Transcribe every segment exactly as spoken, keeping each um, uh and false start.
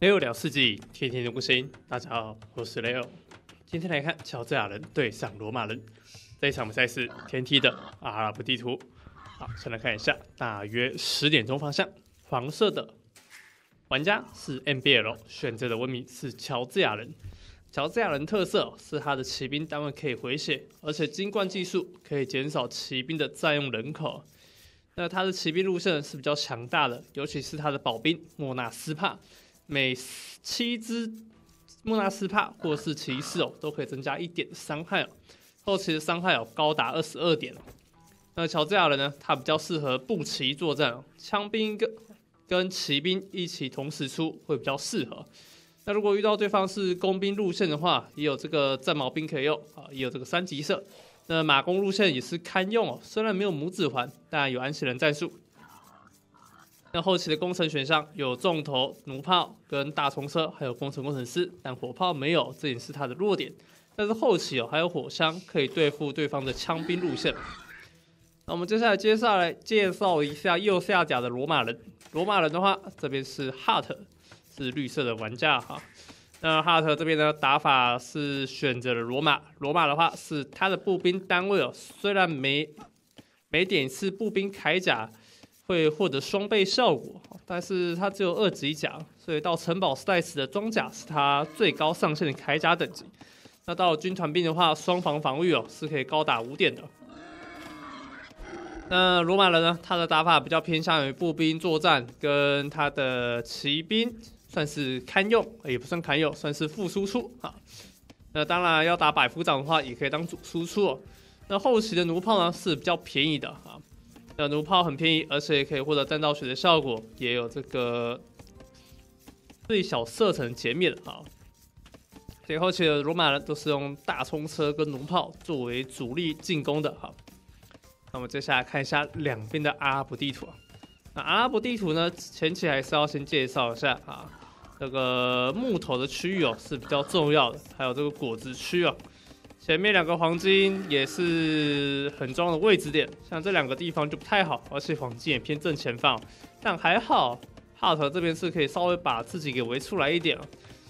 雷欧 聊世纪，天天的更新。大家好，我是雷欧。今天来看乔治亚人对上罗马人，这一场比赛是天梯的阿拉伯地图。好，先来看一下，大约十点钟方向，黄色的玩家是 M B L， 选择的文明是乔治亚人。乔治亚人特色是他的骑兵单位可以回血，而且金冠技术可以减少骑兵的占用人口。那他的骑兵路线是比较强大的，尤其是他的保兵莫纳斯帕。每七只莫纳斯帕或是骑士哦，都可以增加一点伤害哦，后期的伤害哦高达二十二点哦。那乔治亚人呢，他比较适合步骑作战哦，枪兵跟跟骑兵一起同时出会比较适合。那如果遇到对方是工兵路线的话，也有这个战矛兵可以用啊，也有这个三级射。那马弓路线也是堪用哦，虽然没有拇指环，但有安息人战术。那后期的工程选项有重头弩炮跟大冲车，还有工程工程师，但火炮没有，这也是它的弱点。但是后期哦，还有火枪可以对付对方的枪兵路线。那我们接下来接下来介绍一下右下角的罗马人。罗马人的话，这边是 Heartt， 是绿色的玩家哈。那 Heartt 这边呢，打法是选择了罗马。罗马的话是他的步兵单位哦，虽然每每点一次步兵铠甲。会获得双倍效果，但是它只有二级甲，所以到城堡时代时的装甲是它最高上限的铠甲等级。那到了军团兵的话，双防防御哦是可以高达五点的。那罗马人呢，他的打法比较偏向于步兵作战，跟他的骑兵算是堪用，也不算堪用，算是副输出啊。那当然要打百夫长的话，也可以当主输出哦。那后期的弩炮呢是比较便宜的啊。那弩炮很便宜，而且也可以获得弹道学的效果，也有这个最小射程减免啊。所以后期的罗马人都是用大冲车跟弩炮作为主力进攻的哈。那我们接下来看一下两边的阿拉伯地图啊。那阿拉伯地图呢，前期还是要先介绍一下啊，这个木头的区域哦是比较重要的，还有这个果子区啊。前面两个黄金也是很重要的位置点，像这两个地方就不太好，而且黄金也偏正前方，但还好Heartt这边是可以稍微把自己给围出来一点。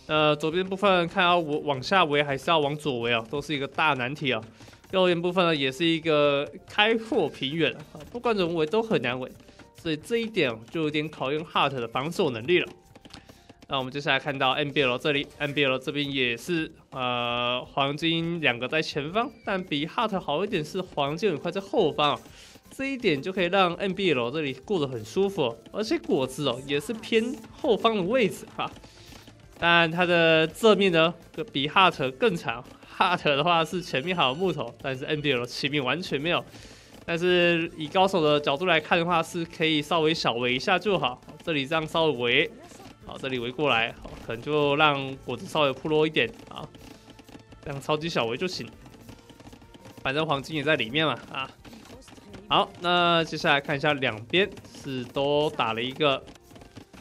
呃，左边部分看要往下围还是要往左围啊，都是一个大难题啊。右边部分呢也是一个开阔平原啊，不管怎么围都很难围，所以这一点就有点考验Heartt的防守能力了。那我们接下来看到 M B L 这里 ，M B L 这边也是呃黄金两个在前方，但比 Heartt 好一点是黄金很快在后方、哦，这一点就可以让 M B L 这里过得很舒服、哦，而且果子哦也是偏后方的位置哈、啊，但它的正面呢比 Heartt 更长 ，Heartt 的话是前面还有木头，但是 M B L 前面完全没有，但是以高手的角度来看的话，是可以稍微小围一下就好，这里这样稍微围。好，这里围过来，好，可能就让果子稍微破落一点啊，这样超级小围就行。反正黄金也在里面嘛啊。好，那接下来看一下两边是都打了一个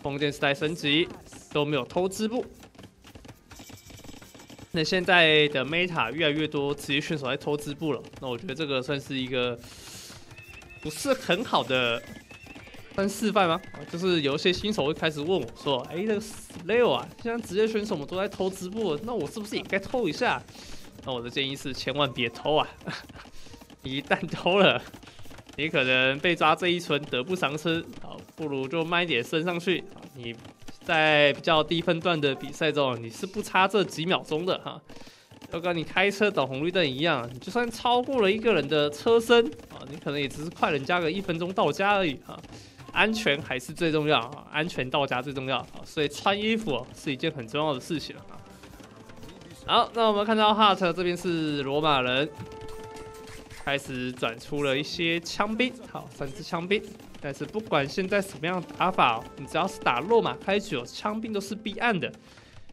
封建时代升级，都没有偷织布。那现在的 meta 越来越多职业选手在偷织布了，那我觉得这个算是一个不是很好的。算示范吗？就是有一些新手会开始问我说：“哎、欸，那个 Leo 啊，现在职业选手们都在偷织布，那我是不是也该偷一下？”那我的建议是，千万别偷啊！一旦偷了，你可能被抓这一村得不偿失。好，不如就慢一点升上去。你在比较低分段的比赛中，你是不差这几秒钟的哈。就跟你开车等红绿灯一样，你就算超过了一个人的车身啊，你可能也只是快人家个一分钟到家而已哈。安全还是最重要啊！安全到家最重要，所以穿衣服是一件很重要的事情啊。好，那我们看到 Heartt 这边是罗马人，开始转出了一些枪兵，好，三支枪兵。但是不管现在什么样的打法，你只要是打落马开局，枪兵都是必按的，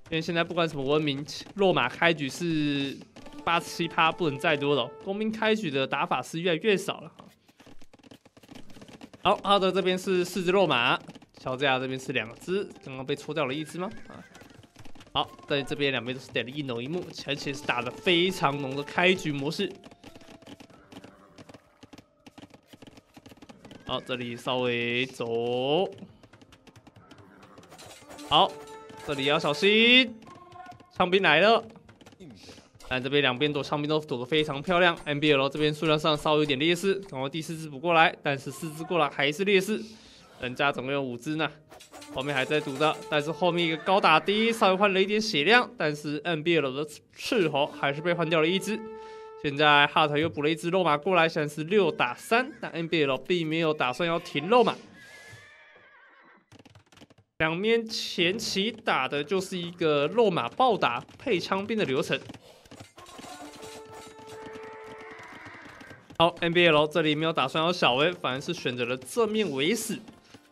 因为现在不管什么文明，落马开局是八七趴，不能再多了。工兵开局的打法是越来越少了。好，哈德这边是四只肉马，乔治亚这边是两只，刚刚被抽掉了一只吗？啊，好，在这边两边都是点了一浓一木，而且是打的非常浓的开局模式。好，这里稍微走。好，这里要小心，枪兵来了。但这边两边躲枪兵都躲得非常漂亮。M B L 这边数量上稍微有点劣势，然后第四只补过来，但是四只过来还是劣势，人家总共有五只呢。后面还在堵着，但是后面一个高打低稍微换了一点血量，但是 M B L 的斥候还是被换掉了一只。 现在Heartt又补了一只肉马过来，现在是六打三，但 M B L 并没有打算要停肉马。两边前期打的就是一个肉马暴打配枪兵的流程。好 ，M B L 这里没有打算要小围，反而是选择了正面围死，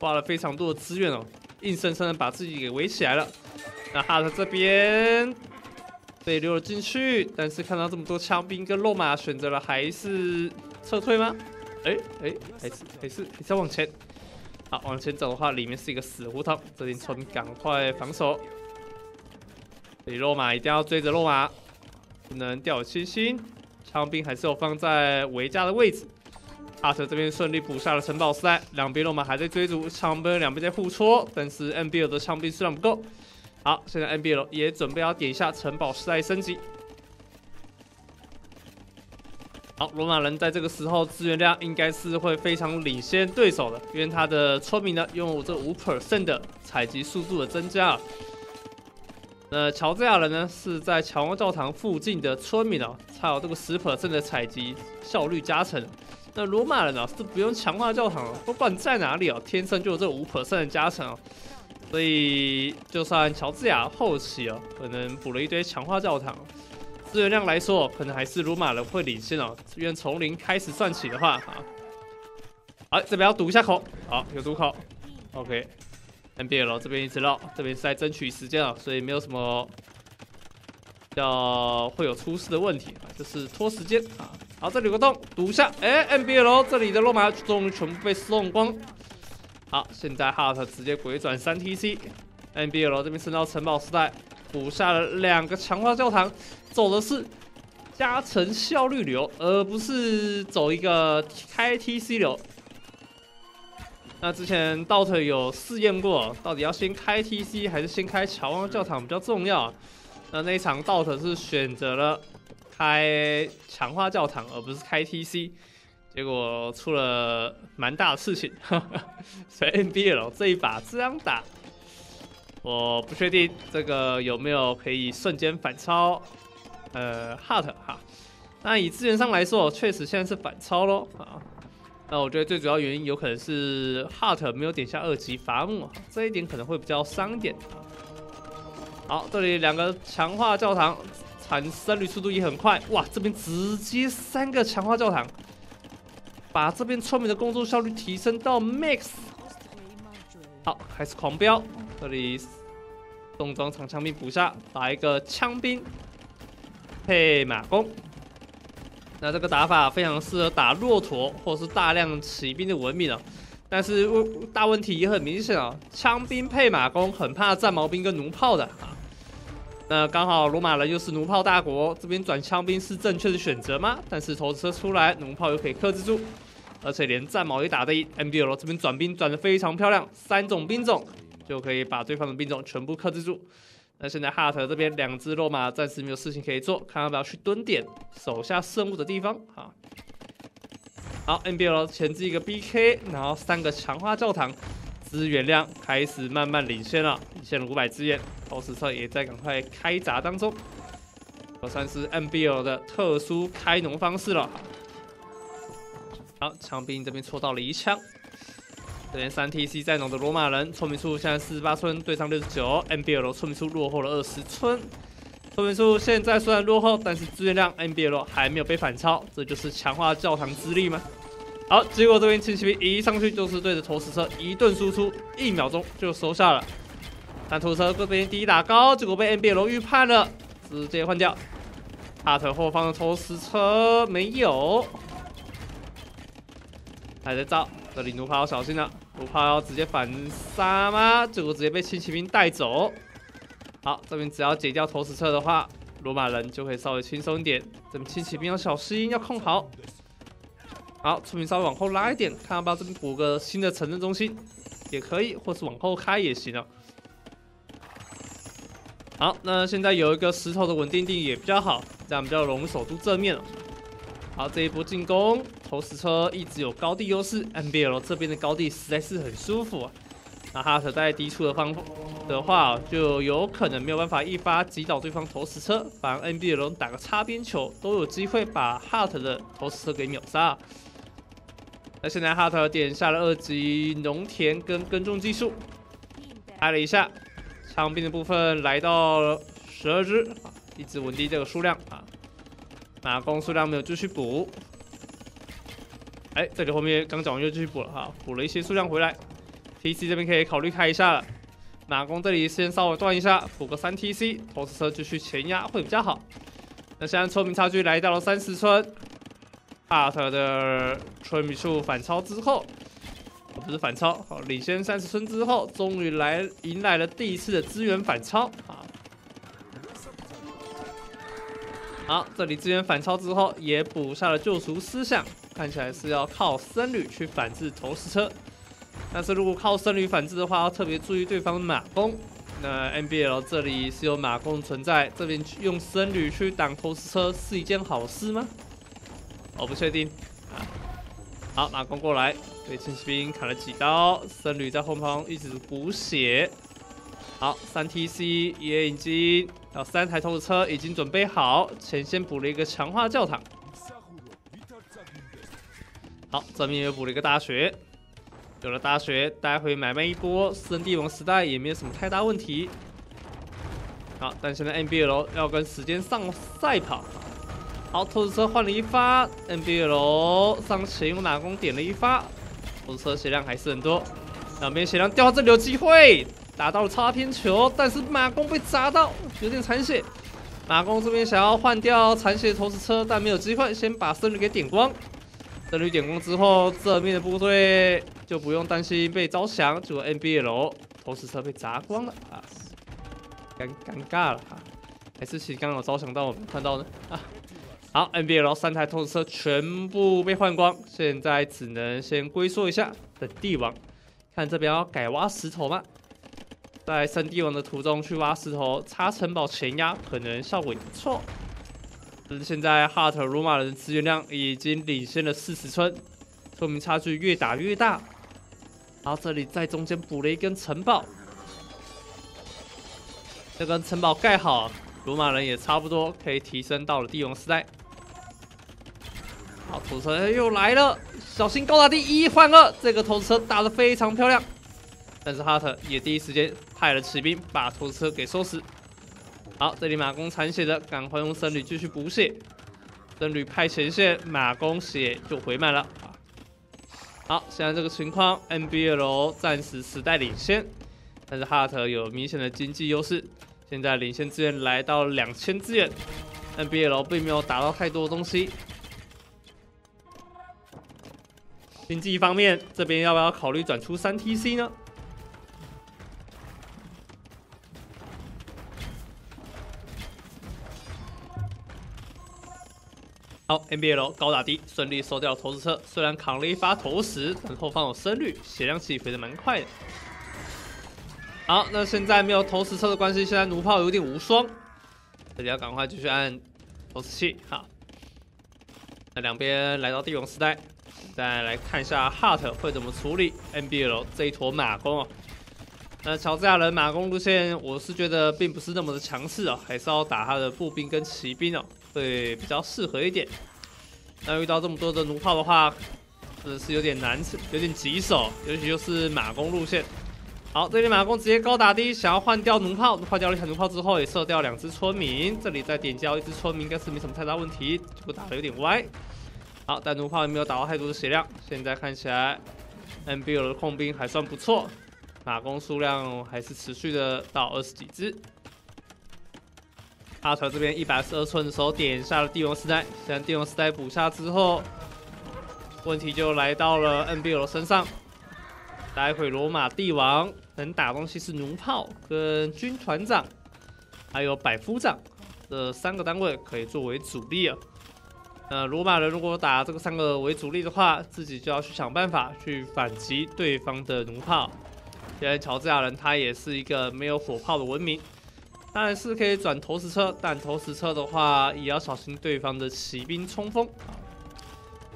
花了非常多的资源哦，硬生生的把自己给围起来了。那Heartt这边。 被溜了进去，但是看到这么多枪兵跟肉马，选择了还是撤退吗？哎、欸、哎、欸，还是还是还是要往前。好，往前走的话，里面是一个死胡同，这边村民赶快防守。所以肉马一定要追着肉马，不能掉以轻心。枪兵还是有放在围架的位置。阿特这边顺利补下了城堡时代，两边肉马还在追逐，枪兵两边在互戳，但是 M B L 的枪兵数量不够。 好，现在 M B L 也准备要点一下城堡时代升级。好，罗马人在这个时候资源量应该是会非常领先对手的，因为他的村民呢拥有这 百分之五 的采集速度的增加。那乔治亚人呢是在乔王教堂附近的村民哦，才有这个 百分之十 的采集效率加成。那罗马人呢是不用强化教堂哦，不管在哪里哦，天生就有这 百分之五 的加成哦。 所以，就算乔治亚后期哦，可能补了一堆强化教堂，资源量来说，可能还是罗马人会领先哦。因为从零开始算起的话，啊，好，这边要堵一下口，好，有堵口 ，OK，M B L 这边一直绕，这边是在争取时间啊，所以没有什么要会有出事的问题啊，就是拖时间啊。好，这里有个洞，堵一下，哎、欸、，M B L 这里的罗马终于全部被送光。 好，现在Heartt直接鬼转三 T C，M B L 这边升到城堡时代，补下了两个强化教堂，走的是加成效率流，而不是走一个开 T C 流。那之前D O T A有试验过，到底要先开 T C 还是先开乔王教堂比较重要？那那一场D O T A是选择了开强化教堂，而不是开 T C。 结果出了蛮大的事情，呵呵所以 M B L 这一把这样打，我不确定这个有没有可以瞬间反超，呃 Heartt 哈。那以资源上来说，确实现在是反超咯。啊。那我觉得最主要原因有可能是 Heartt 没有点下二级伐木，这一点可能会比较伤一点。好，这里两个强化教堂，产生率速度也很快，哇，这边直接三个强化教堂。 把这边村民的工作效率提升到 max。好，开始狂飙。这里重装长枪兵补下，打一个枪兵配马弓。那这个打法非常适合打骆驼或是大量骑兵的文明啊。但是大问题也很明显啊，枪兵配马弓很怕战矛兵跟弩炮的啊。那刚好罗马人又是弩炮大国，这边转枪兵是正确的选择吗？但是投石车出来，弩炮又可以克制住。 而且连战矛也打得赢 ，M B L 这边转兵转得非常漂亮，三种兵种就可以把对方的兵种全部克制住。那现在 Heartt 这边两只肉马暂时没有事情可以做，看要不要去蹲点守下圣物的地方啊。好 ，M B L 前置一个 B K， 然后三个强化教堂，资源量开始慢慢领先了，领先了五百资源，投石车也在赶快开闸当中。这算是 M B L 的特殊开农方式了。 好，枪兵这边戳到了一枪，这边三 T C 在农的罗马人村民数现在四十八村对上六十九 ，M B L 村民数落后了二十村，村民数现在虽然落后，但是资源量 M B L 还没有被反超，这就是强化教堂之力吗？好，结果这边轻骑兵一上去就是对着投石车一顿输出，一秒钟就收下了，但投石车这边第一打高，结果被 M B L 预判了，直接换掉，大腿后方的投石车没有。 还在造，这里弩炮要小心了，弩炮要直接反杀吗？结果直接被轻骑兵带走。好，这边只要解掉投石车的话，罗马人就可以稍微轻松一点。这边轻骑兵要小心，要控好。好，村民稍微往后拉一点，看要不要这边补个新的城镇中心，也可以，或是往后开也行了。好，那现在有一个石头的稳定地也比较好，这样比较容易守住正面了。好，这一波进攻，投石车一直有高地优势 ，M B L 这边的高地实在是很舒服啊。那哈特在低处的方的话，就有可能没有办法一发击倒对方投石车，反而 M B L 打个擦边球都有机会把哈特的投石车给秒杀。 那现在哈特点下了二级农田跟耕种技术，拍了一下，枪兵的部分来到了十二只，一直稳定这个数量啊。马弓数量没有继续补，哎，这里后面刚讲完就继续补了哈，补了一些数量回来。T C 这边可以考虑开一下了，马弓这里先稍微断一下，补个三 T C， 投石车继续前压会比较好。那现在村民差距来到了三十村。 Heartt 的村民数反超之后，不是反超，好领先三十村之后，终于来迎来了第一次的资源反超啊！好，这里资源反超之后，也补下了救赎思想，看起来是要靠僧侣去反制投石车。但是如果靠僧侣反制的话，要特别注意对方马弓。那 M B L 这里是有马弓存在，这边用僧侣去挡投石车是一件好事吗？ 我不确定啊。好，马弓过来，对轻骑兵砍了几刀，僧侣在后方一直补血。好，三 T C 也已经，啊，三台投石车已经准备好，前线补了一个强化教堂。好，这边又补了一个大学，有了大学，待会买卖一波，私人帝王时代也没有什么太大问题。好，但现在 M B L 要跟时间上赛跑。 好，投石车换了一发 ，M B L 上前用马弓点了一发，投石车血量还是很多，两边血量掉到这里有机会，打到了擦边球，但是马弓被砸到，有点残血。马弓这边想要换掉残血投石车，但没有机会，先把僧侣给点光。僧侣点光之后，这边的部队就不用担心被招降，结果 M B L 投石车被砸光了啊，尴尴尬了哈、啊，还是其实刚刚有招降，但我没看到呢啊。 好 ，M B L 三台投石车全部被换光，现在只能先龟缩一下，等帝王。看这边要改挖石头吗？在升帝王的途中去挖石头，插城堡前压可能效果也不错。但是现在 Heartt 罗马人的资源量已经领先了四十村，村民差距越打越大。然后这里在中间补了一根城堡，这根城堡盖好，罗马人也差不多可以提升到了帝王时代。 好，投石车又来了，小心高打第一换二，这个投石车打得非常漂亮，但是哈特也第一时间派了骑兵把投石车给收拾。好，这里马弓残血的，赶快用僧侣继续补血，僧侣派前线，马弓血就回满了。好，现在这个情况 ，M B L 暂时时代领先，但是哈特有明显的经济优势，现在领先资源来到两千资源 ，M B L 并没有打到太多东西。 经济方面，这边要不要考虑转出三 T C 呢？好 ，M B L 高打低，顺利收掉投石车。虽然扛了一发投石，但后方有僧侣，血量起飞的蛮快的。好，那现在没有投石车的关系，现在弩炮有点无双，这里要赶快继续按投石器。好，那两边来到帝王时代。 再来看一下 Heartt 会怎么处理 M B L 这一坨马弓哦。那乔治亚人马弓路线，我是觉得并不是那么的强势哦，还是要打他的步兵跟骑兵哦，会比较适合一点。那遇到这么多的弩炮的话，真的是有点难，有点棘手，尤其就是马弓路线。好，这里马弓直接高打低，想要换掉弩炮，换掉了一台弩炮之后，也射掉两只村民，这里再点交一只村民，应该是没什么太大问题，结果打得有点歪。 好，但弩炮也没有打到太多的血量。现在看起来 ，M B L 的控兵还算不错，马弓数量还是持续的到二十几只。阿特这边一百二十二寸的时候点下了帝王时代，现在帝王时代补下之后，问题就来到了 M B L 身上。待会罗马帝王能打东西是弩炮、跟军团长，还有百夫长这三个单位可以作为主力啊。 呃，罗马人如果打这个三个为主力的话，自己就要去想办法去反击对方的弩炮。因为乔治亚人他也是一个没有火炮的文明，当然是可以转投石车，但投石车的话也要小心对方的骑兵冲锋。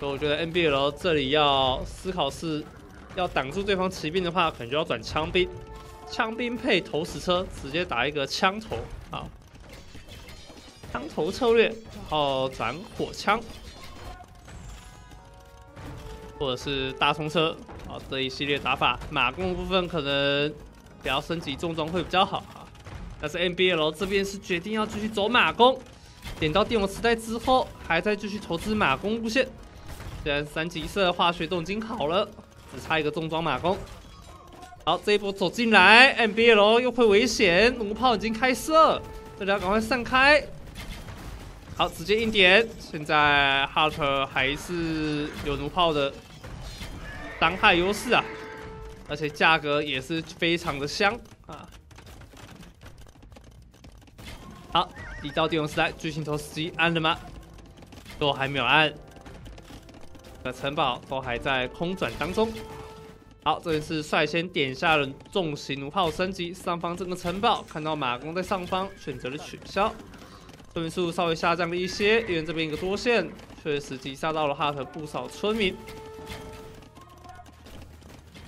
所以我觉得 N B L 这里要思考是，要挡住对方骑兵的话，可能就要转枪兵，枪兵配投石车，直接打一个枪头啊，枪头策略，然后转火枪，或者是大冲车啊这一系列打法。马弓部分可能不要升级重装会比较好啊。 但是 M B L 这边是决定要继续走马弓，点到帝王时代之后，还在继续投资马弓路线。虽然三级色化学都已经好了，只差一个重装马弓。好，这一波走进来 ，M B L 又会危险，弩炮已经开射，大家赶快散开。好，直接硬点。现在 Heartt 还是有弩炮的伤害优势啊，而且价格也是非常的香啊。 好，一到帝王时代，巨型投石机按了吗？都还没有按。的城堡都还在空转当中。好，这里是率先点下了重型弩炮升级，上方这个城堡看到马弓在上方，选择了取消，分数稍微下降了一些，因为这边一个多线确实击杀到了Heartt不少村民。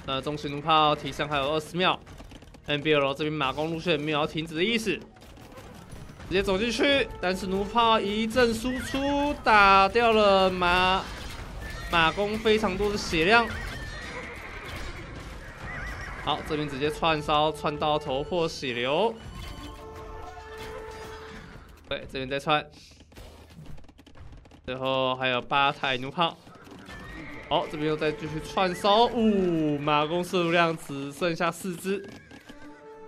那重型弩炮提升还有二十秒 ，M B L 这边马弓路线没有要停止的意思。 直接走进去，但是弩炮一阵输出，打掉了马马弓非常多的血量。好，这边直接串烧，串到头破血流。对，这边再串，然后还有八台弩炮。好，这边又再继续串烧，呜、哦，马弓射入量只剩下四只。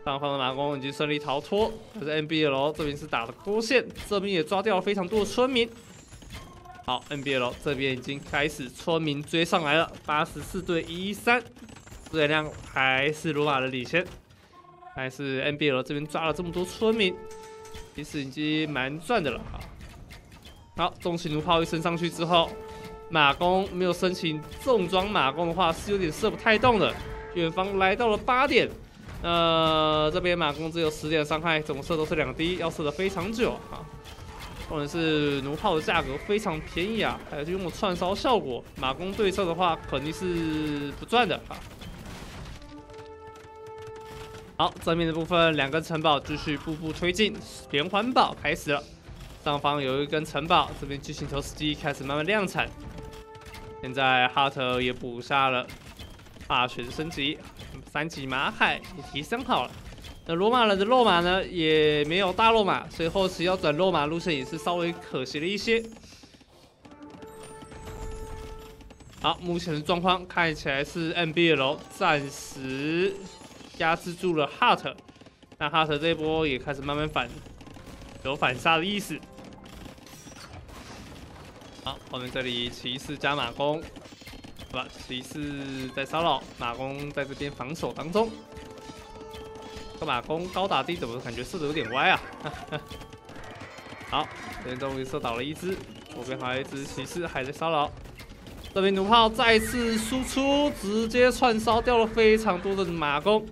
上方的马弓已经顺利逃脱，可是 M B L 这边是打了多线，这边也抓掉了非常多的村民。好 ，M B L 这边已经开始村民追上来了， 八十四对一一三，资源量还是罗马的领先。但是 M B L 这边抓了这么多村民，其实已经蛮赚的了啊。好，重型弩炮一升上去之后，马弓没有申请重装马弓的话，是有点射不太动的。远方来到了八点。 呃，这边马弓只有十点伤害，怎么射都是两滴，要射的非常久啊。或者是弩炮的价格非常便宜啊，还有就用了串烧效果，马弓对射的话肯定是不赚的啊。好，正面的部分两根城堡继续步步推进，连环堡开始了。上方有一根城堡，这边巨型投石机开始慢慢量产。现在Heartt也补下了化学的升级。 三级马海也提升好了，那罗马人的肉马呢也没有大肉马，所以后期要转肉马路线也是稍微可惜了一些。好，目前的状况看起来是 M B L 暂时压制住了 Heartt， 那 Heartt 这一波也开始慢慢反，有反杀的意思。好，我们这里骑士加马弓。 好吧，骑士在骚扰，马弓在这边防守当中。这马弓高打低，怎么感觉射的有点歪啊？好，这边终于射倒了一只，左边还有一只骑士还在骚扰。这边弩炮再次输出，直接串烧掉了非常多的马弓。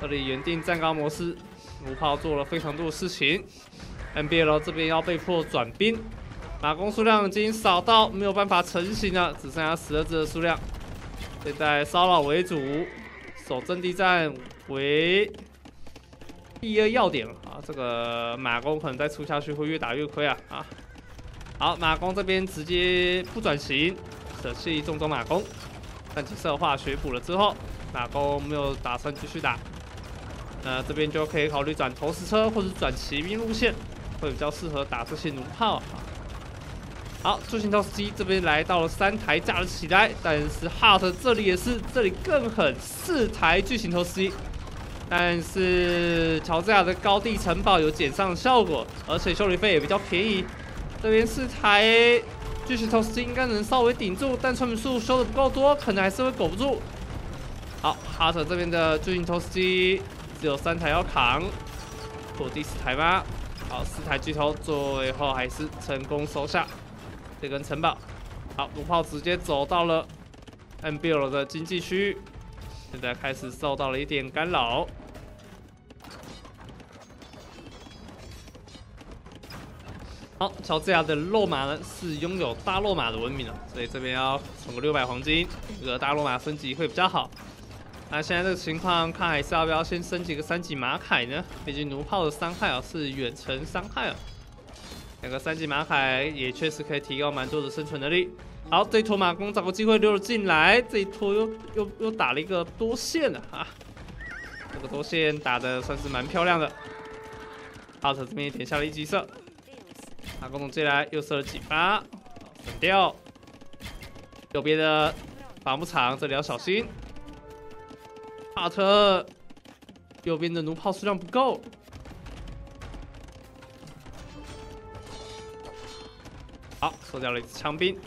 这里原定站高模式，弩炮做了非常多的事情。M B L 这边要被迫转兵。 马弓数量已经少到没有办法成型了，只剩下十二只的数量。现在骚扰为主，守阵地战为第二要点啊！这个马弓可能再出下去会越打越亏啊！啊，好，马弓这边直接不转型，舍弃重装马弓，但是射化学补了之后，马弓没有打算继续打，那这边就可以考虑转投石车或者转骑兵路线，会比较适合打这些弩炮啊。 好，巨型投石机这边来到了三台架了起来，但是 Heartt 这里也是，这里更狠，四台巨型投石机。但是乔治亚的高地城堡有减上效果，而且修理费也比较便宜。这边四台巨型投石机应该能稍微顶住，但村民数修的不够多，可能还是会苟不住。好 ，Heartt 这边的巨型投石机只有三台要扛，做第四台吗？好，四台巨头最后还是成功收下。 这根城堡，好，弩炮直接走到了 M B L 的经济区域，现在开始受到了一点干扰。好，乔治亚的肉马呢是拥有大肉马的文明了，所以这边要存个六百黄金，这个大肉马升级会比较好。那现在这个情况，看还是要不要先升级个三级马凯呢？毕竟弩炮的伤害啊是远程伤害啊，两个三级马凯也确实可以提高蛮多的生存能力。好，这一坨马弓找个机会溜了进来，这一坨又又又打了一个多线啊，啊这个多线打的算是蛮漂亮的。 Heartt 这边也点下了一级射，阿公总进来又射了几发，闪掉。右边的伐木场这里要小心。Heartt 右边的弩炮数量不够。好，收掉了一支枪兵。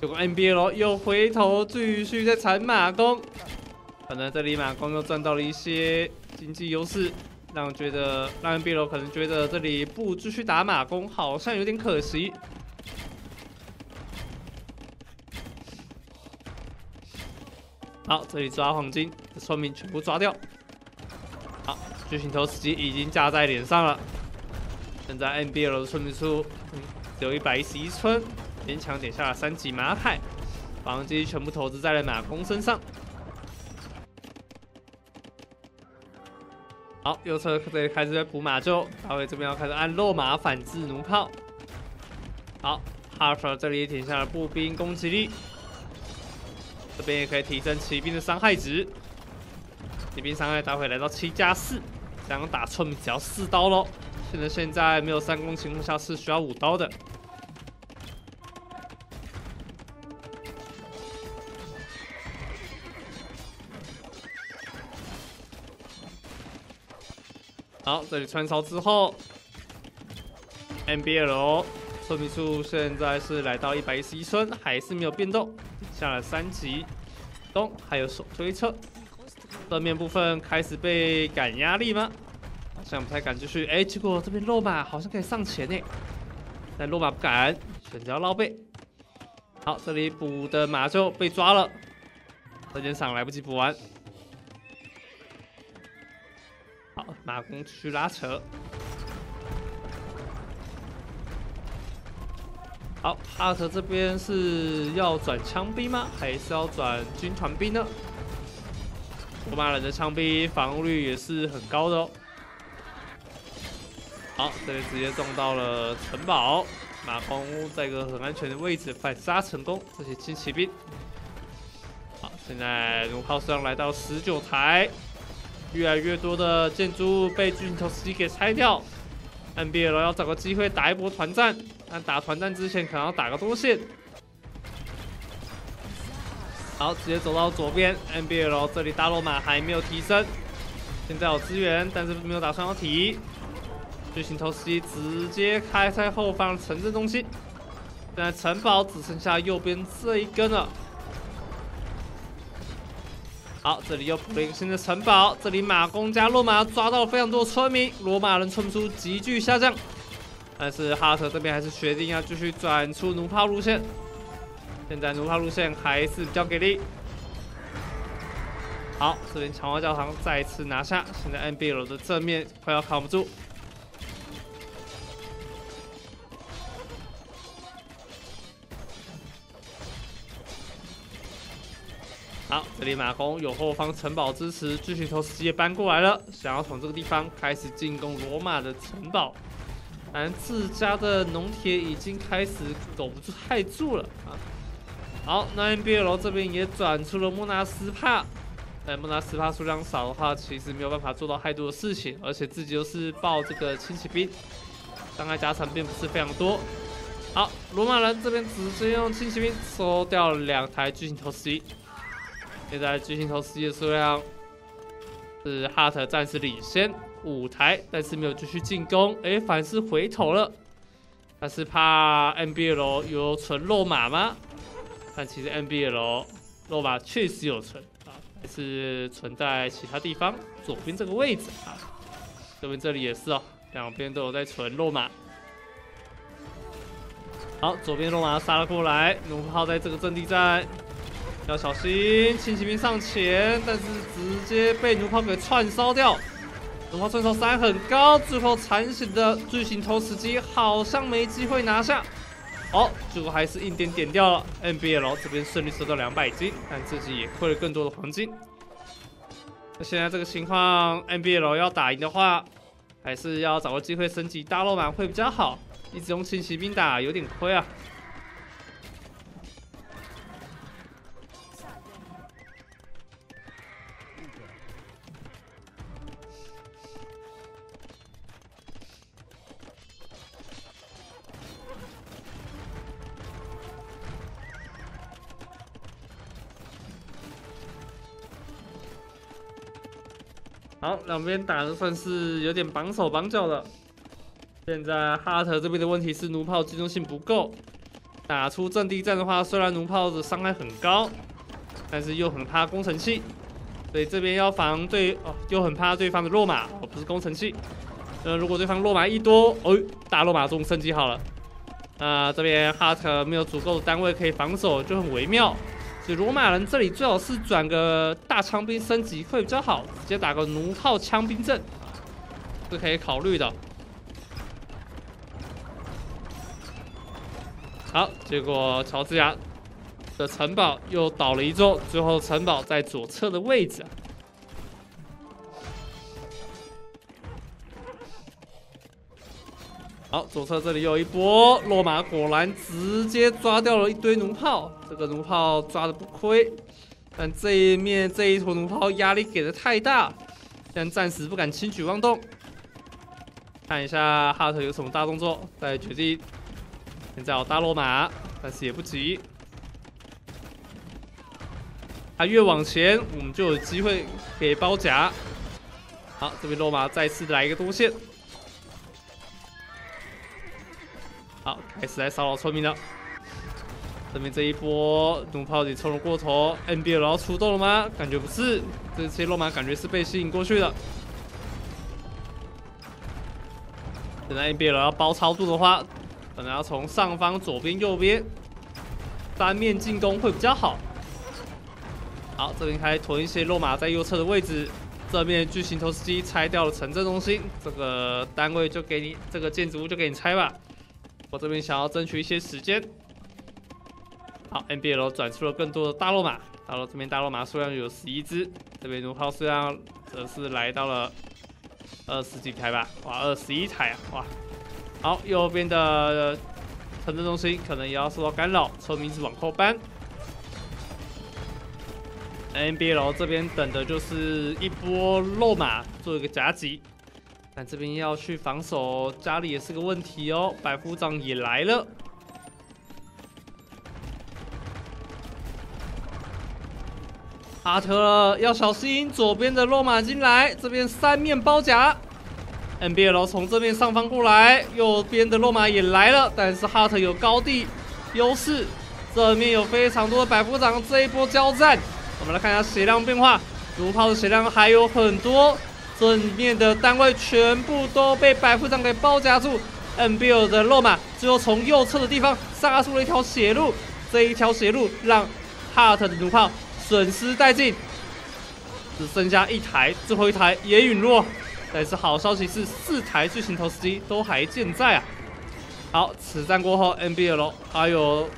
结果 M B L 又回头继续在铲马弓，可能这里马弓又赚到了一些经济优势。 让人觉得，让 M B L 可能觉得这里不继续打马弓，好像有点可惜。好，这里抓黄金，村民全部抓掉。好，巨型投石机已经架在脸上了。现在 M B L 的村民数、嗯、只有一百一十一村，勉强点下了三级马凯，把黄金全部投资在了马弓身上。 好，右侧这里开始在补马厩，大卫这边要开始按肉马反制弩炮。好 ，Heartt 这里停下了步兵攻击力，这边也可以提升骑兵的伤害值。骑兵伤害待会来到七加四， 四, 这样打村民只要四刀喽。现在现在没有三攻情况下是需要五刀的。好，这里穿梭之后 ，M B L 村民数现在是来到一百一十一村，还是没有变动，下了三级东，还有手推车，正面部分开始被赶压力吗？好像不太敢继续。哎，结果这边肉马好像可以上前呢，但肉马不敢，选择绕背。好，这里补的马就被抓了，这件场来不及补完。 好，马弓去拉扯。好，阿特这边是要转枪兵吗？还是要转军团兵呢？罗马人的枪兵防御率也是很高的哦。好，这里直接撞到了城堡，马弓在一个很安全的位置反杀成功这些轻骑兵。好，现在弩炮数量来到十九台。 越来越多的建筑物被巨型投石机给拆掉 ，M B L 要找个机会打一波团战，但打团战之前可能要打个多线。好，直接走到左边 ，M B L 这里大罗马还没有提升，现在有资源，但是没有打算要提。巨型投石机直接开在后方城镇中心，现在城堡只剩下右边这一根了。 好，这里又补了一个新的城堡。这里马弓加罗马抓到了非常多的村民，罗马人村民数急剧下降。但是Heartt这边还是决定要继续转出弩炮路线。现在弩炮路线还是比较给力。好，这边强化教堂再次拿下。现在 M B L 的正面快要扛不住。好，这里马弓有后方城堡支持，巨型投石机也搬过来了，想要从这个地方开始进攻罗马的城堡。但自家的农铁已经开始苟不住太住了啊！好，那 M B L 这边也转出了莫纳斯帕，但莫纳斯帕数量少的话，其实没有办法做到太多的事情，而且自己又是爆这个轻骑兵，伤害加成并不是非常多。好，罗马人这边直接用轻骑兵收掉了两台巨型投石机。 现在巨型投石机的数量是 Heartt 暂时领先五台，但是没有继续进攻，哎，反而是回头了。但是怕 M B L 有存肉马吗？但其实 M B L 肉马确实有存啊，还是存在其他地方，左边这个位置啊，这边这里也是哦，两边都有在存肉马。好，左边肉马杀了过来，弩炮在这个阵地战。 要小心，轻骑兵上前，但是直接被弩炮给串烧掉。龙猫传送三很高，最后残血的巨型投石机好像没机会拿下。哦，结果还是硬点点掉了。M B L 这边胜率收到两百金，但自己也亏了更多的黄金。那现在这个情况 ，M B L 要打赢的话，还是要找个机会升级大肉满会比较好。一直用轻骑兵打有点亏啊。 好，两边打的算是有点绑手绑脚了。现在哈特这边的问题是弩炮机动性不够，打出阵地战的话，虽然弩炮的伤害很高，但是又很怕攻城器，所以这边要防对哦，又很怕对方的落马，哦不是攻城器。呃，如果对方落马一多，哦大落马中升级好了。那、呃、这边哈特没有足够的单位可以防守，就很微妙。 所以罗马人这里最好是转个大枪兵升级会比较好，直接打个弩炮枪兵阵，是可以考虑的。好，结果乔治亚的城堡又倒了一座，最后城堡在左侧的位置。好，左侧这里有一波，落马果然直接抓掉了一堆弩炮。 这个弩炮抓的不亏，但这一面这一坨弩炮压力给的太大，但暂时不敢轻举妄动。看一下哈特有什么大动作，再决定。现在有大落马，但是也不急。他越往前，我们就有机会给包夹。好，这边落马再次来一个多线。好，开始来骚扰村民了。 这边这一波弩炮也冲了过头 ，M B L 要出动了吗？感觉不是，这些落马感觉是被吸引过去的。等到 M B L 要包抄住的话，可能要从上方、左边、右边三面进攻会比较好。好，这边开始囤一些落马在右侧的位置，这面巨型投石机拆掉了城镇中心，这个单位就给你，这个建筑物就给你拆吧。我这边想要争取一些时间。 好 ，M B L 转出了更多的大肉马，到了这边大肉马数量有十一只，这边弩炮数量则是来到了二十几台吧，哇， 二十一台啊，哇！好，右边的城镇中心可能也要受到干扰，村民是往后搬。M B L 这边等的就是一波肉马做一个夹击，但这边要去防守家里也是个问题哦，百夫长也来了。 哈特要小心，左边的落马进来，这边三面包夹。M B L 从这边上方过来，右边的落马也来了，但是哈特有高地优势，这面有非常多的百夫长，这一波交战，我们来看一下血量变化，弩炮的血量还有很多，这里面的单位全部都被百夫长给包夹住。M B L 的落马最后从右侧的地方杀出了一条血路，这一条血路让哈特的弩炮。 损失殆尽，只剩下一台，最后一台也陨落。但是好消息是，四台巨型投石机都还健在啊！好，此战过后 ，M B L 还有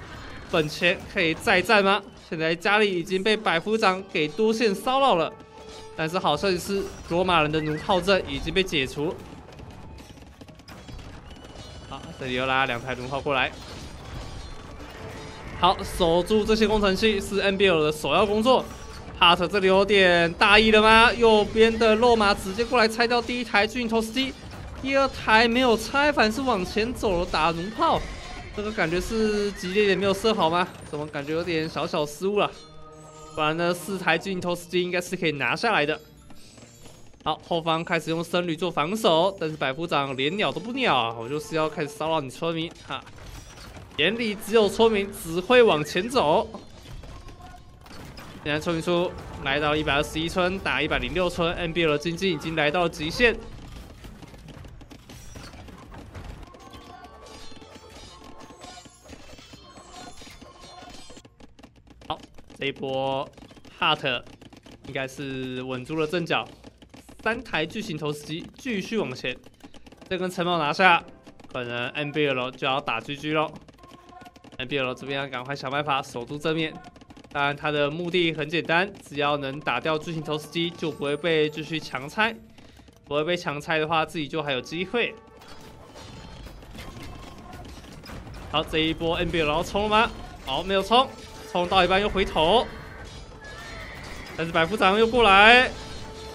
本钱可以再战吗？现在家里已经被百夫长给多线骚扰了，但是好消息是，罗马人的弩炮阵已经被解除。好，这里又拉两台弩炮过来。 好，守住这些工程器是 M B L 的首要工作。Heartt 这里有点大意了吗？右边的肉马直接过来拆掉第一台巨型投石机，第二台没有拆，反是往前走了打弩炮。这个感觉是级别也没有设好吗？怎么感觉有点小小失误了？不然呢，四台巨型投石机应该是可以拿下来的。好，后方开始用僧侣做防守，但是百夫长连鸟都不鸟啊！我就是要开始骚扰你村民哈。 眼里只有村民，只会往前走。现在村民数来到一百二十一村，打一百零六村 ，M B L 的经济已经来到了极限。好，这一波 Heartt 应该是稳住了阵脚，三台巨型投石机继续往前，这根城堡拿下，可能 M B L 就要打 G G 喽。M B L 这边要赶快想办法守住正面，当然他的目的很简单，只要能打掉巨型投石机，就不会被继续强拆。不会被强拆的话，自己就还有机会。好，这一波 M B L 要冲了吗？好，没有冲，冲到一半又回头。 但是百夫长又过来，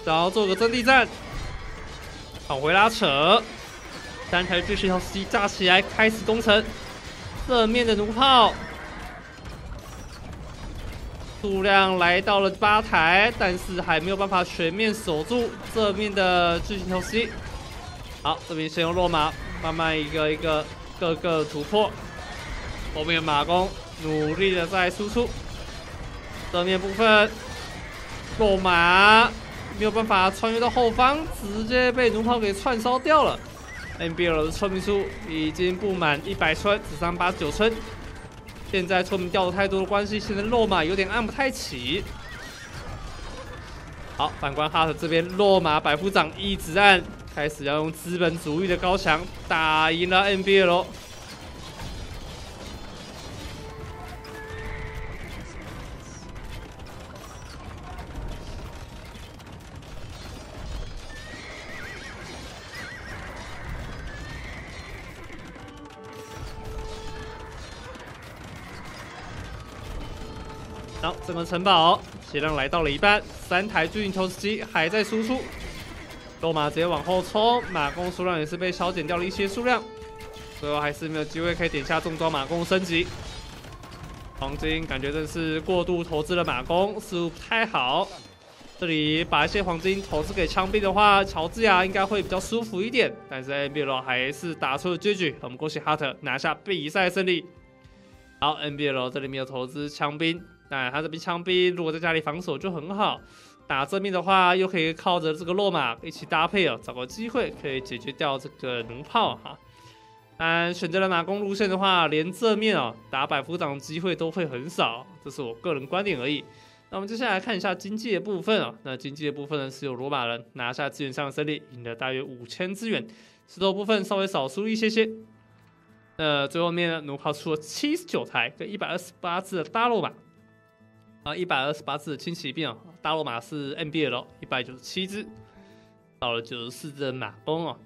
然后做个阵地战，返回拉扯，三台巨型投石机架起来开始攻城，正面的弩炮数量来到了八台，但是还没有办法全面守住正面的巨型投石机。好，这边先用落马，慢慢一个一个各个突破，后面马弓努力的在输出，正面部分。 落马没有办法穿越到后方，直接被弩炮给串烧掉了。M B L 的村民数已经不满一百村，只剩八十九村。现在村民掉的太多的关系，现在落马有点按不太起。好，反观Heartt这边落马百夫长一直按，开始要用资本主义的高墙打赢了 M B L。 好，这门城堡血量来到了一半，三台巨型投石机还在输出，落马直接往后冲，马弓数量也是被削减掉了一些数量，最后还是没有机会可以点下重装马弓升级。黄金感觉真是过度投资了马弓，似乎不太好。这里把一些黄金投资给枪兵的话，乔治亚应该会比较舒服一点。但是 M B L 还是打出了结局，我们恭喜Heartt拿下比赛胜利。好 ，M B L 这里没有投资枪兵。 那他这边枪兵如果在家里防守就很好，打正面的话又可以靠着这个落马一起搭配哦，找个机会可以解决掉这个弩炮哈。但选择了马弓路线的话，连正面哦打百夫长的机会都会很少，这是我个人观点而已。那我们接下来看一下经济的部分哦，那经济的部分呢是由罗马人拿下资源上的胜利，赢了大约五千资源，石头部分稍微少输一些些。 那最后面呢，弩炮出了七十九台跟一百二十八只的大落马。 啊， 一百二十八只的轻骑兵哦，大罗马是 M B L 一百九十七只，到了九十四只的马弓哦。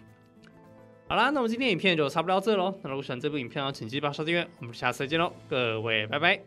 好啦，那我们今天影片就差不多到这喽。那如果喜欢这部影片，请记得帮我订阅。我们下次再见喽，各位，拜拜。